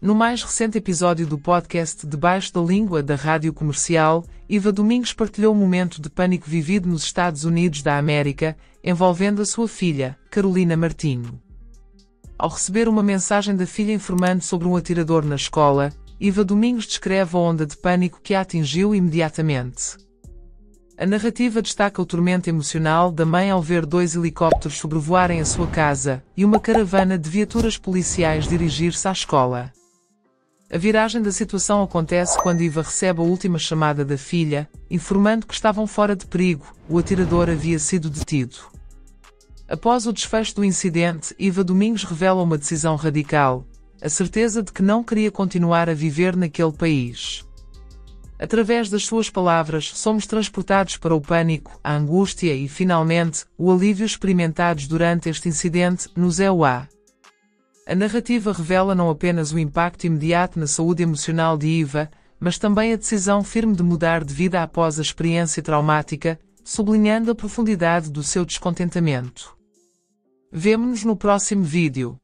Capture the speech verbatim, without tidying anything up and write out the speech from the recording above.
No mais recente episódio do podcast Debaixo da Língua da Rádio Comercial, Iva Domingues partilhou o momento de pânico vivido nos Estados Unidos da América, envolvendo a sua filha, Carolina Martinho. Ao receber uma mensagem da filha informando sobre um atirador na escola, Iva Domingues descreve a onda de pânico que a atingiu imediatamente. A narrativa destaca o tormento emocional da mãe ao ver dois helicópteros sobrevoarem a sua casa e uma caravana de viaturas policiais dirigir-se à escola. A viragem da situação acontece quando Iva recebe a última chamada da filha, informando que estavam fora de perigo, o atirador havia sido detido. Após o desfecho do incidente, Iva Domingues revela uma decisão radical, a certeza de que não queria continuar a viver naquele país. Através das suas palavras, somos transportados para o pânico, a angústia e, finalmente, o alívio experimentados durante este incidente nos E U A. A narrativa revela não apenas o impacto imediato na saúde emocional de Iva, mas também a decisão firme de mudar de vida após a experiência traumática, sublinhando a profundidade do seu descontentamento. Vemo-nos no próximo vídeo.